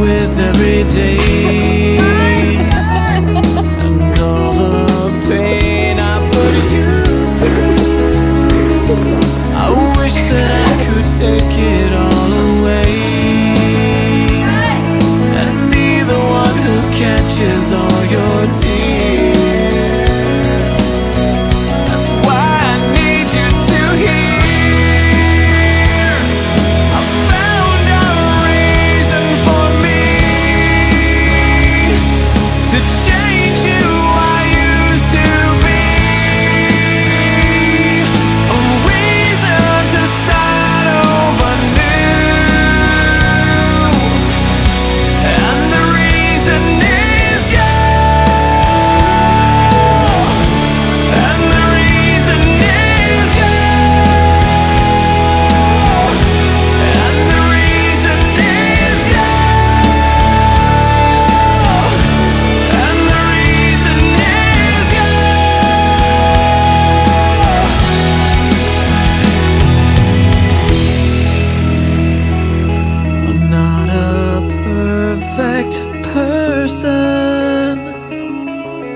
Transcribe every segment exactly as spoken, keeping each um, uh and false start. with every day, and all the pain I put you through. I wish that I could take it all away, and I'm be the one who catches all your tears.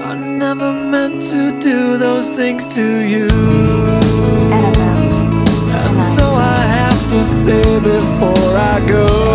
I never meant to do those things to you, and so I have to say before I go,